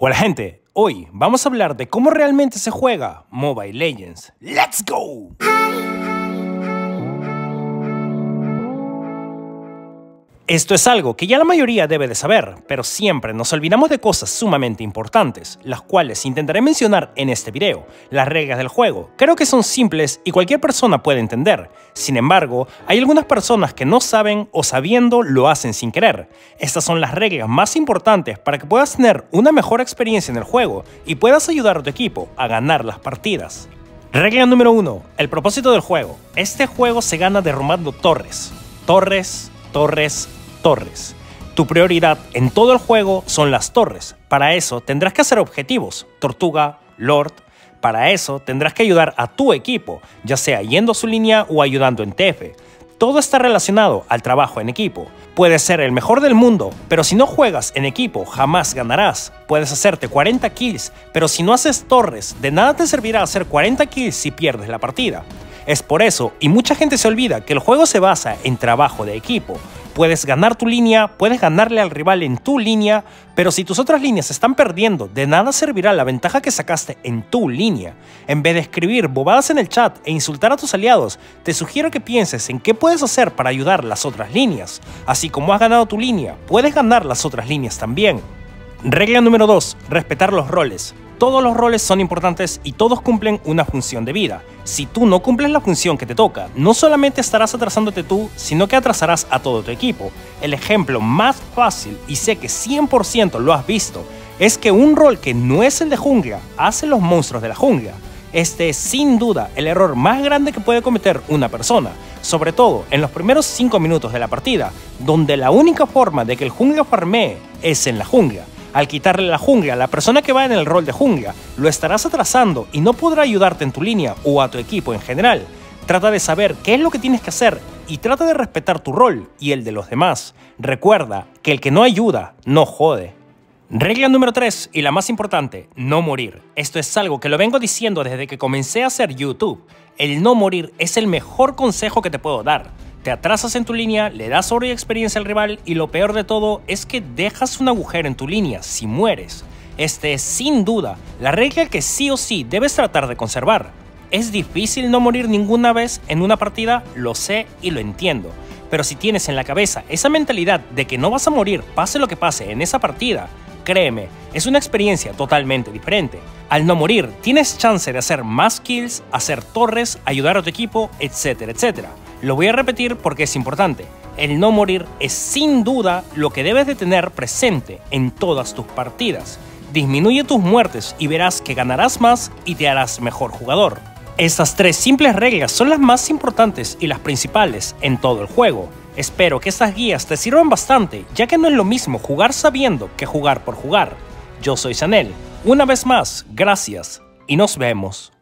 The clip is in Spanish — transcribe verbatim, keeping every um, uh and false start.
Hola gente, hoy vamos a hablar de cómo realmente se juega Mobile Legends. ¡Let's go! Esto es algo que ya la mayoría debe de saber, pero siempre nos olvidamos de cosas sumamente importantes, las cuales intentaré mencionar en este video. Las reglas del juego creo que son simples y cualquier persona puede entender. Sin embargo, hay algunas personas que no saben o sabiendo lo hacen sin querer. Estas son las reglas más importantes para que puedas tener una mejor experiencia en el juego y puedas ayudar a tu equipo a ganar las partidas. Regla número uno. El propósito del juego. Este juego se gana derrumbando torres. Torres, torres, torres. Tu prioridad en todo el juego son las torres. Para eso tendrás que hacer objetivos. Tortuga, Lord. Para eso tendrás que ayudar a tu equipo, ya sea yendo a su línea o ayudando en T F. Todo está relacionado al trabajo en equipo. Puedes ser el mejor del mundo, pero si no juegas en equipo jamás ganarás. Puedes hacerte cuarenta kills, pero si no haces torres, de nada te servirá hacer cuarenta kills si pierdes la partida. Es por eso, y mucha gente se olvida, que el juego se basa en trabajo de equipo. Puedes ganar tu línea, puedes ganarle al rival en tu línea, pero si tus otras líneas se están perdiendo, de nada servirá la ventaja que sacaste en tu línea. En vez de escribir bobadas en el chat e insultar a tus aliados, te sugiero que pienses en qué puedes hacer para ayudar las otras líneas. Así como has ganado tu línea, puedes ganar las otras líneas también. Regla número dos. Respetar los roles. Todos los roles son importantes y todos cumplen una función de vida. Si tú no cumples la función que te toca, no solamente estarás atrasándote tú, sino que atrasarás a todo tu equipo. El ejemplo más fácil, y sé que cien por ciento lo has visto, es que un rol que no es el de jungla hace los monstruos de la jungla. Este es sin duda el error más grande que puede cometer una persona, sobre todo en los primeros cinco minutos de la partida, donde la única forma de que el jungla farmee es en la jungla. Al quitarle la jungla a la persona que va en el rol de jungla, lo estarás atrasando y no podrá ayudarte en tu línea o a tu equipo en general. Trata de saber qué es lo que tienes que hacer y trata de respetar tu rol y el de los demás. Recuerda que el que no ayuda no jode. Regla número tres, y la más importante, no morir. Esto es algo que lo vengo diciendo desde que comencé a hacer YouTube. El no morir es el mejor consejo que te puedo dar. Te atrasas en tu línea, le das oro y experiencia al rival y lo peor de todo es que dejas un agujero en tu línea si mueres. Este es sin duda la regla que sí o sí debes tratar de conservar. Es difícil no morir ninguna vez en una partida, lo sé y lo entiendo. Pero si tienes en la cabeza esa mentalidad de que no vas a morir pase lo que pase en esa partida, créeme, es una experiencia totalmente diferente. Al no morir, tienes chance de hacer más kills, hacer torres, ayudar a tu equipo, etcétera, etcétera. Lo voy a repetir porque es importante. El no morir es sin duda lo que debes de tener presente en todas tus partidas. Disminuye tus muertes y verás que ganarás más y te harás mejor jugador. Estas tres simples reglas son las más importantes y las principales en todo el juego. Espero que estas guías te sirvan bastante, ya que no es lo mismo jugar sabiendo que jugar por jugar. Yo soy Sanel. Una vez más, gracias y nos vemos.